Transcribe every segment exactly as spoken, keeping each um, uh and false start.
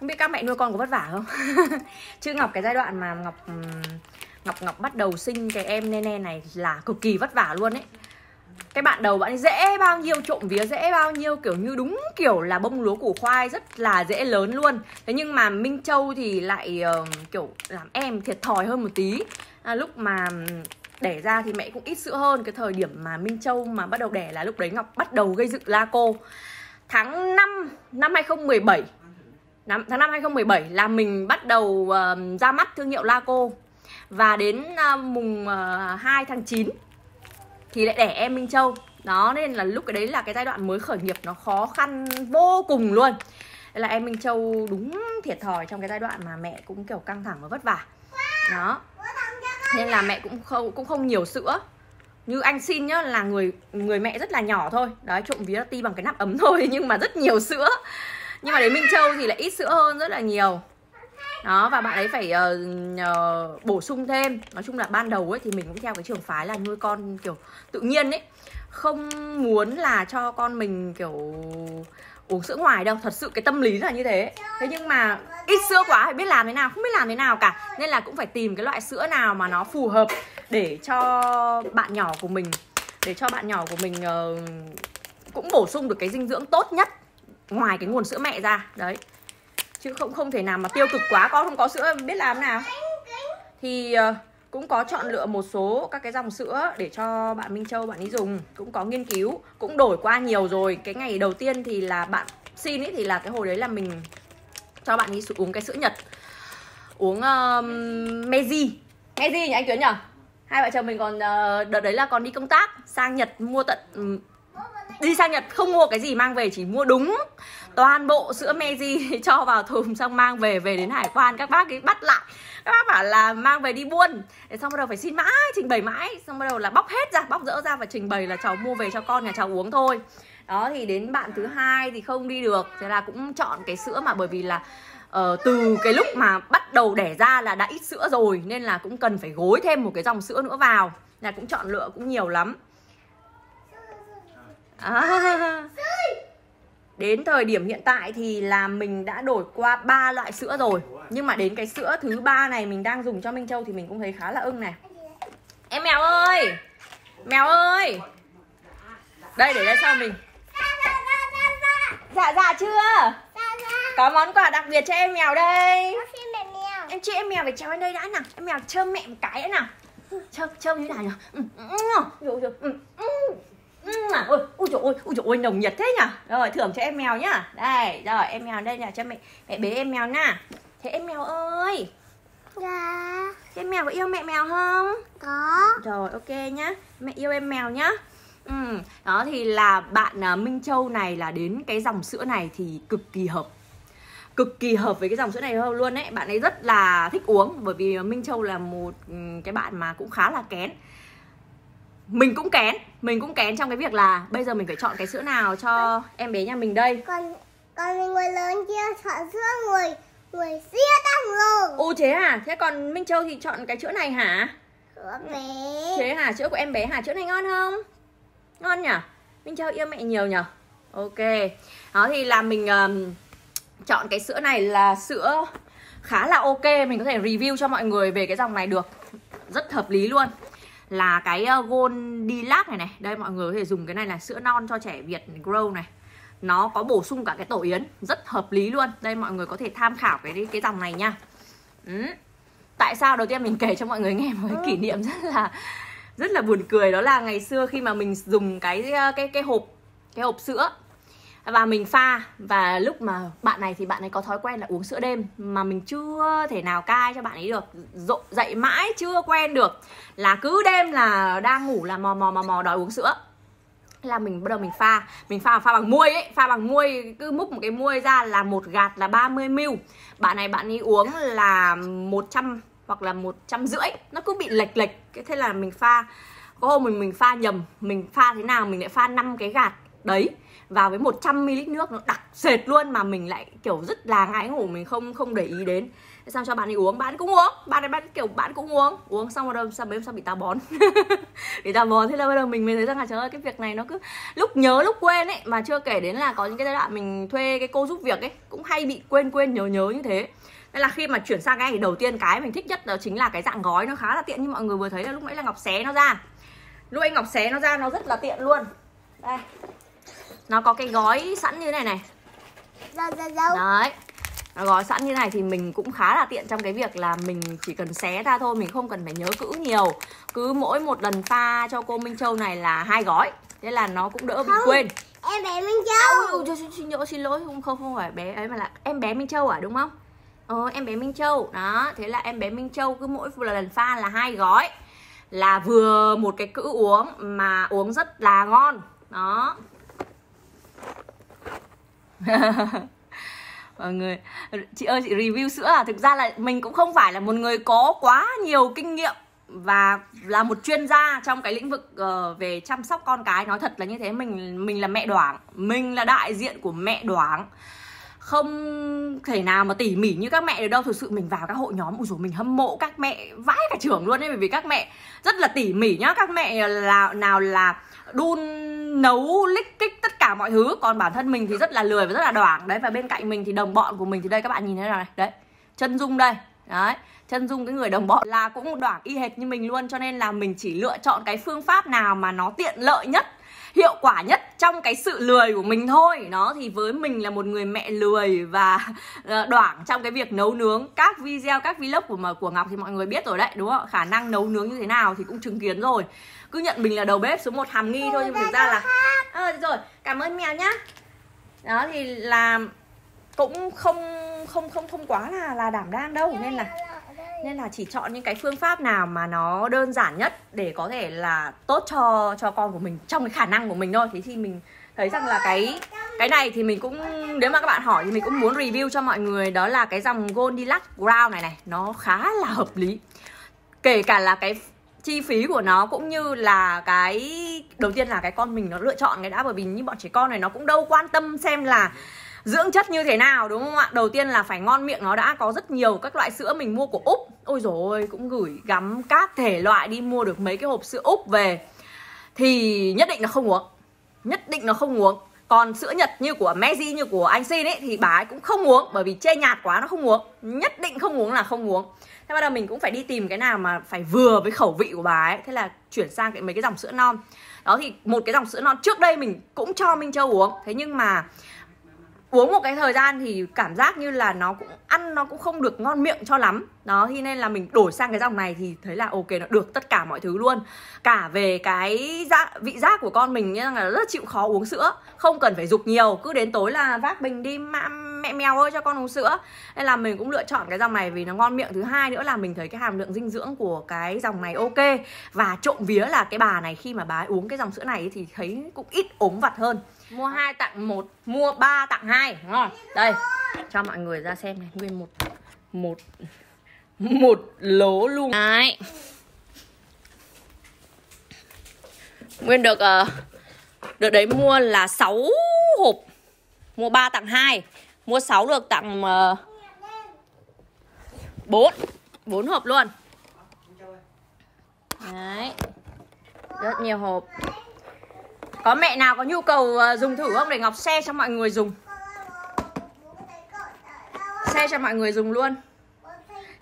Không biết các mẹ nuôi con có vất vả không? Chứ Ngọc cái giai đoạn mà Ngọc Ngọc Ngọc bắt đầu sinh cái em Nene này là cực kỳ vất vả luôn ấy. Cái bạn đầu bạn ấy dễ bao nhiêu, trộm vía dễ bao nhiêu, kiểu như đúng kiểu là bông lúa củ khoai, rất là dễ lớn luôn. Thế nhưng mà Minh Châu thì lại uh, kiểu làm em thiệt thòi hơn một tí. À, lúc mà đẻ ra thì mẹ cũng ít sữa hơn. Cái thời điểm mà Minh Châu mà bắt đầu đẻ là lúc đấy Ngọc bắt đầu gây dựng la cô. Tháng năm năm hai không một bảy năm, Tháng năm hai không một bảy là mình bắt đầu uh, ra mắt thương hiệu la cô. Và đến uh, mùng uh, hai tháng chín thì lại đẻ em Minh Châu. Đó, nên là lúc cái đấy là cái giai đoạn mới khởi nghiệp, nó khó khăn vô cùng luôn. Đây là em Minh Châu đúng thiệt thòi trong cái giai đoạn mà mẹ cũng kiểu căng thẳng và vất vả. Đó, nên là mẹ cũng không, cũng không nhiều sữa. Như anh xin nhá, là người người mẹ rất là nhỏ thôi. Đấy, trộm vía ti bằng cái nắp ấm thôi, nhưng mà rất nhiều sữa. Nhưng mà đến Minh Châu thì lại ít sữa hơn rất là nhiều. Đó, và bạn ấy phải uh, uh, bổ sung thêm. Nói chung là ban đầu ấy thì mình cũng theo cái trường phái là nuôi con kiểu tự nhiên ấy, không muốn là cho con mình kiểu uống sữa ngoài đâu. Thật sự cái tâm lý là như thế. Thế nhưng mà ít sữa quá thì biết làm thế nào, không biết làm thế nào cả. Nên là cũng phải tìm cái loại sữa nào mà nó phù hợp để cho bạn nhỏ của mình, để cho bạn nhỏ của mình uh, cũng bổ sung được cái dinh dưỡng tốt nhất ngoài cái nguồn sữa mẹ ra. Đấy, chứ không không thể nào mà tiêu cực quá, con không có sữa biết làm nào. Thì uh, cũng có chọn lựa một số các cái dòng sữa để cho bạn Minh Châu bạn ấy dùng, cũng có nghiên cứu, cũng đổi qua nhiều rồi. Cái ngày đầu tiên thì là bạn xin ấy, thì là cái hồi đấy là mình cho bạn ấy uống cái sữa Nhật, uống uh, Meiji. Meiji nhỉ anh Tuyến nhỉ? Hai vợ chồng mình còn uh, đợt đấy là còn đi công tác sang Nhật mua tận um, đi sang Nhật không mua cái gì mang về, chỉ mua đúng toàn bộ sữa Meiji cho vào thùng xong mang về. Về đến hải quan các bác ấy bắt lại, các bác bảo là mang về đi buôn. Xong bắt đầu phải xin mãi, trình bày mãi, xong bắt đầu là bóc hết ra, bóc dỡ ra và trình bày là cháu mua về cho con nhà cháu uống thôi. Đó, thì đến bạn thứ hai thì không đi được, thế là cũng chọn cái sữa mà bởi vì là Ờ, từ cái lúc mà bắt đầu đẻ ra là đã ít sữa rồi, nên là cũng cần phải gối thêm một cái dòng sữa nữa vào. Là cũng chọn lựa cũng nhiều lắm. À, đến thời điểm hiện tại thì là mình đã đổi qua ba loại sữa rồi. Nhưng mà đến cái sữa thứ ba này mình đang dùng cho Minh Châu thì mình cũng thấy khá là ưng này. Em mèo ơi, mèo ơi, đây để ra sau mình. Dạ dạ chưa? Có món quà đặc biệt cho em mèo đây. Em chị em mèo phải chào anh đây đã nào. Em mèo chơm mẹ một cái đã nào. Chơm, chơm như thế nào nhỉ? Ừ, ừ, ừ, ừ, ừ, ừ. Ôi, ôi trời ơi, ôi trời ơi, nồng nhiệt thế nhỉ. Rồi, thưởng cho em mèo nhá. Đây, rồi em mèo đây nè, cho mẹ mẹ bế em mèo nè. Thế em mèo ơi. Dạ. Thế em mèo có yêu mẹ mèo không? Có. Rồi, ok nhá. Mẹ yêu em mèo nhá. Ừ. Đó thì là bạn Minh Châu này là đến cái dòng sữa này thì cực kỳ hợp. Cực kỳ hợp với cái dòng sữa này hơn luôn ấy. Bạn ấy rất là thích uống. Bởi vì Minh Châu là một cái bạn mà cũng khá là kén. Mình cũng kén. Mình cũng kén trong cái việc là bây giờ mình phải chọn cái sữa nào cho con, em bé nhà mình đây. Còn, còn mình người lớn kia chọn sữa người người siết tăng rồi. Ô thế à? Thế còn Minh Châu thì chọn cái sữa này hả? Sữa bé. Thế hả? Sữa của em bé hả? Sữa này ngon không? Ngon nhỉ? Minh Châu yêu mẹ nhiều nhỉ? Ok. Đó thì là mình... Um, chọn cái sữa này là sữa khá là ok. Mình có thể review cho mọi người về cái dòng này được. Rất hợp lý luôn. Là cái Goldilac này này. Đây mọi người có thể dùng cái này là sữa non cho trẻ Việt Grow này. Nó có bổ sung cả cái tổ yến. Rất hợp lý luôn. Đây mọi người có thể tham khảo cái cái dòng này nha. Ừ. Tại sao đầu tiên mình kể cho mọi người nghe một cái kỷ niệm rất là rất là buồn cười. Đó là ngày xưa khi mà mình dùng cái cái cái hộp cái hộp sữa và mình pha, và lúc mà bạn này thì bạn ấy có thói quen là uống sữa đêm mà mình chưa thể nào cai cho bạn ấy được, dội dậy mãi chưa quen được, là cứ đêm là đang ngủ là mò mò mò mò đòi uống sữa. Là mình bắt đầu mình pha, mình pha pha bằng muôi ấy, pha bằng muôi, cứ múc một cái muôi ra là một gạt là ba mươi mi li lít. Bạn này bạn ấy uống là một trăm hoặc là một trăm rưỡi, nó cứ bị lệch lệch. Thế là mình pha, có hôm mình mình pha nhầm, mình pha thế nào mình lại pha năm cái gạt đấy. vào với một trăm mi li lít nước nó đặc sệt luôn mà mình lại kiểu rất là ngái ngủ, mình không không để ý đến. Xong cho bạn ấy uống, bạn cũng uống, bạn ấy bạn kiểu bạn cũng uống, uống xong rồi sao bây giờ bị táo bón. Bị táo bón thế là bắt đầu mình mới thấy rằng là trời ơi cái việc này nó cứ lúc nhớ lúc quên ấy, mà chưa kể đến là có những cái giai đoạn mình thuê cái cô giúp việc ấy cũng hay bị quên quên nhớ nhớ như thế. Nên là khi mà chuyển sang cái này thì đầu tiên cái mình thích nhất đó chính là cái dạng gói nó khá là tiện, như mọi người vừa thấy là lúc nãy là Ngọc xé nó ra. Lúc anh Ngọc xé nó ra nó rất là tiện luôn. Đây. Nó có cái gói sẵn như này này. Đấy. Nó gói sẵn như này thì mình cũng khá là tiện trong cái việc là mình chỉ cần xé ra thôi, mình không cần phải nhớ cữ nhiều. Cứ mỗi một lần pha cho cô Minh Châu này là hai gói. Thế là nó cũng đỡ bị quên. Em bé Minh Châu. Ôi, xin lỗi xin lỗi không không không phải bé ấy mà là em bé Minh Châu à, đúng không? Ờ, em bé Minh Châu. Đó, thế là em bé Minh Châu cứ mỗi lần pha là hai gói. Là vừa một cái cữ uống mà uống rất là ngon. Đó. Mọi người, chị ơi chị review sữa à? Thực ra là mình cũng không phải là một người có quá nhiều kinh nghiệm và là một chuyên gia trong cái lĩnh vực uh, về chăm sóc con cái. Nói thật là như thế, mình mình là mẹ Đoảng, mình là đại diện của mẹ Đoảng. Không thể nào mà tỉ mỉ như các mẹ được đâu. Thực sự mình vào các hội nhóm, ui dồi, mình hâm mộ các mẹ vãi cả trưởng luôn ấy. Bởi vì các mẹ rất là tỉ mỉ nhá. Các mẹ là nào là đun, nấu, lích kích tất cả mọi thứ. Còn bản thân mình thì rất là lười và rất là đoảng. Đấy, và bên cạnh mình thì đồng bọn của mình thì đây, các bạn nhìn thấy này. Đấy, chân Dung đây. Đấy, chân Dung cái người đồng bọn là cũng đoảng y hệt như mình luôn. Cho nên là mình chỉ lựa chọn cái phương pháp nào mà nó tiện lợi nhất, hiệu quả nhất trong cái sự lười của mình thôi. Nó thì với mình là một người mẹ lười và đoảng trong cái việc nấu nướng. Các video, các vlog của mà của Ngọc thì mọi người biết rồi đấy, đúng không? Khả năng nấu nướng như thế nào thì cũng chứng kiến rồi. Cứ nhận mình là đầu bếp số một hàm nghi thôi, nhưng thực ra là ờ rồi, cảm ơn mèo nhá. Đó thì là cũng không không không không quá là là đảm đang đâu, nên là nên là chỉ chọn những cái phương pháp nào mà nó đơn giản nhất để có thể là tốt cho cho con của mình trong cái khả năng của mình thôi. Thế thì mình thấy rằng là cái cái này thì mình cũng, nếu mà các bạn hỏi thì mình cũng muốn review cho mọi người, đó là cái dòng Goldilac Grow này này, nó khá là hợp lý. Kể cả là cái chi phí của nó cũng như là cái, đầu tiên là cái con mình nó lựa chọn cái đã, bởi vì như bọn trẻ con này nó cũng đâu quan tâm xem là dưỡng chất như thế nào, đúng không ạ? Đầu tiên là phải ngon miệng nó đã. Có rất nhiều các loại sữa mình mua của Úc, ôi dồi ôi, cũng gửi gắm các thể loại, đi mua được mấy cái hộp sữa Úc về thì nhất định nó không uống, nhất định nó không uống. Còn sữa Nhật như của Meiji, như của anh Xin ấy thì bà ấy cũng không uống, bởi vì chê nhạt quá nó không uống, nhất định không uống là không uống. Thế bắt đầu mình cũng phải đi tìm cái nào mà phải vừa với khẩu vị của bà ấy, thế là chuyển sang cái mấy cái dòng sữa non. Đó thì một cái dòng sữa non trước đây mình cũng cho Minh Châu uống, thế nhưng mà uống một cái thời gian thì cảm giác như là nó cũng ăn nó cũng không được ngon miệng cho lắm. Đó, thế nên là mình đổi sang cái dòng này thì thấy là ok, nó được tất cả mọi thứ luôn. Cả về cái giác, vị giác của con mình là nó rất chịu khó uống sữa, không cần phải giục nhiều, cứ đến tối là vác bình đi mẹ mèo ơi cho con uống sữa. Nên là mình cũng lựa chọn cái dòng này vì nó ngon miệng. Thứ hai nữa là mình thấy cái hàm lượng dinh dưỡng của cái dòng này ok. Và trộm vía là cái bà này khi mà bà ấy uống cái dòng sữa này thì thấy cũng ít ốm vặt hơn. Mua hai tặng một, mua ba tặng hai, đúng không? Đây, cho mọi người ra xem này, nguyên một một một lố luôn. Đấy. Nguyên được được đấy, mua là sáu hộp. Mua ba tặng hai, mua sáu được tặng bốn. bốn hộp luôn. Đấy. Rất nhiều hộp. Có mẹ nào có nhu cầu dùng thử không, để Ngọc share cho mọi người dùng. Share cho mọi người dùng luôn.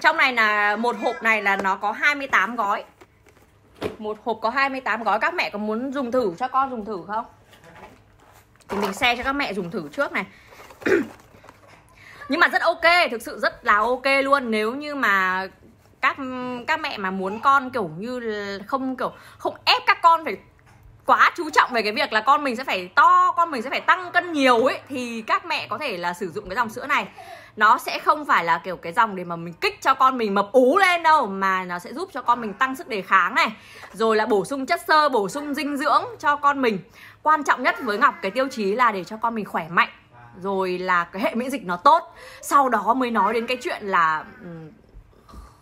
Trong này là một hộp này là nó có hai mươi tám gói. Một hộp có hai mươi tám gói. Các mẹ có muốn dùng thử cho con dùng thử không? Thì mình share cho các mẹ dùng thử trước này. Nhưng mà rất ok, thực sự rất là ok luôn. Nếu như mà các các mẹ mà muốn con kiểu như không kiểu không ép các con phải quá chú trọng về cái việc là con mình sẽ phải to, con mình sẽ phải tăng cân nhiều ấy, thì các mẹ có thể là sử dụng cái dòng sữa này. Nó sẽ không phải là kiểu cái dòng để mà mình kích cho con mình mập ú lên đâu, mà nó sẽ giúp cho con mình tăng sức đề kháng này, rồi là bổ sung chất xơ, bổ sung dinh dưỡng cho con mình. Quan trọng nhất với Ngọc cái tiêu chí là để cho con mình khỏe mạnh, rồi là cái hệ miễn dịch nó tốt. Sau đó mới nói đến cái chuyện là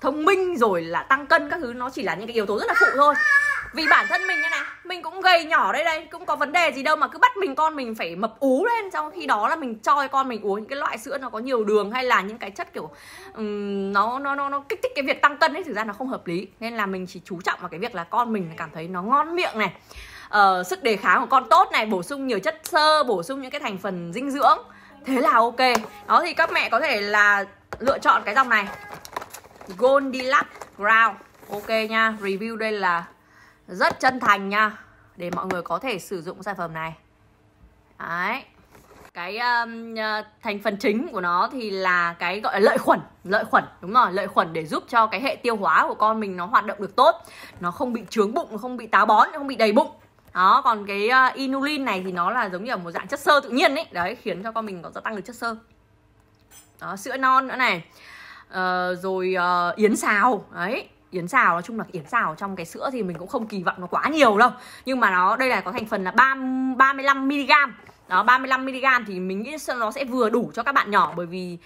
thông minh, rồi là tăng cân các thứ. Nó chỉ là những cái yếu tố rất là phụ thôi. Vì bản thân mình như này, mình cũng gầy nhỏ đây đây, cũng có vấn đề gì đâu mà cứ bắt mình con mình phải mập ú lên. Trong khi đó là mình cho con mình uống những cái loại sữa nó có nhiều đường hay là những cái chất kiểu um, nó, nó nó nó kích thích cái việc tăng cân ấy, thực ra nó không hợp lý. Nên là mình chỉ chú trọng vào cái việc là con mình cảm thấy nó ngon miệng này, uh, sức đề kháng của con tốt này, bổ sung nhiều chất xơ, bổ sung những cái thành phần dinh dưỡng. Thế là ok. Đó thì các mẹ có thể là lựa chọn cái dòng này, Goldilac Grow. Ok nha, review đây là rất chân thành nha, để mọi người có thể sử dụng sản phẩm này. Đấy. Cái um, thành phần chính của nó thì là cái gọi là lợi khuẩn. Lợi khuẩn, đúng rồi, lợi khuẩn để giúp cho cái hệ tiêu hóa của con mình nó hoạt động được tốt. Nó không bị trướng bụng, nó không bị táo bón, nó không bị đầy bụng. Đó, còn cái uh, inulin này thì nó là giống như là một dạng chất xơ tự nhiên ấy. Đấy, khiến cho con mình có tăng được chất xơ. Đó, sữa non nữa này. Uh, rồi uh, yến xào. Đấy, yến xào, nói chung là yến xào trong cái sữa thì mình cũng không kỳ vọng nó quá nhiều đâu. Nhưng mà nó đây là có thành phần là ba mươi lăm mi li gam. Đó, ba mươi lăm mi li gam thì mình nghĩ nó sẽ vừa đủ cho các bạn nhỏ, bởi vì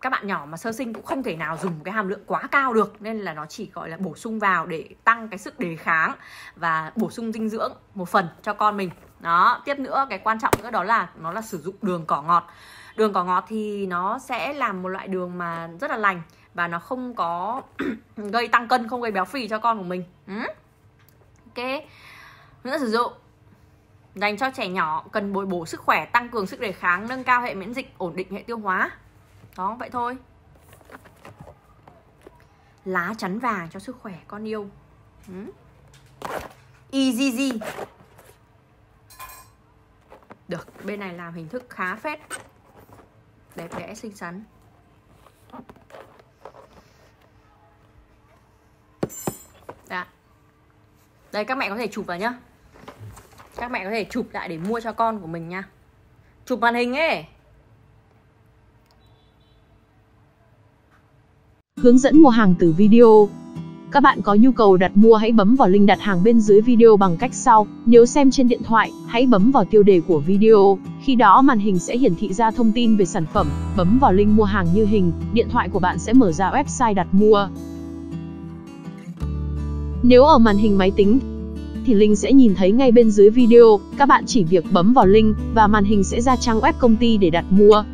các bạn nhỏ mà sơ sinh cũng không thể nào dùng cái hàm lượng quá cao được. Nên là nó chỉ gọi là bổ sung vào để tăng cái sức đề kháng và bổ sung dinh dưỡng một phần cho con mình. Đó, tiếp nữa cái quan trọng nữa đó là nó là sử dụng đường cỏ ngọt. Đường cỏ ngọt thì nó sẽ làm một loại đường mà rất là lành và nó không có gây tăng cân, không gây béo phì cho con của mình. Ừ. Ok. Nữa sử dụng dành cho trẻ nhỏ cần bồi bổ sức khỏe, tăng cường sức đề kháng, nâng cao hệ miễn dịch, ổn định hệ tiêu hóa. Đó, vậy thôi. Lá chắn vàng cho sức khỏe con yêu. Ừ. Easy. Được, bên này làm hình thức khá phết. Đẹp đẽ xinh xắn. Đã. Đây các mẹ có thể chụp vào nhá. Các mẹ có thể chụp lại để mua cho con của mình nha. Chụp màn hình ấy. Hướng dẫn mua hàng từ video. Các bạn có nhu cầu đặt mua hãy bấm vào link đặt hàng bên dưới video bằng cách sau. Nếu xem trên điện thoại, hãy bấm vào tiêu đề của video. Khi đó màn hình sẽ hiển thị ra thông tin về sản phẩm. Bấm vào link mua hàng như hình, điện thoại của bạn sẽ mở ra website đặt mua. Nếu ở màn hình máy tính, thì link sẽ nhìn thấy ngay bên dưới video. Các bạn chỉ việc bấm vào link và màn hình sẽ ra trang web công ty để đặt mua.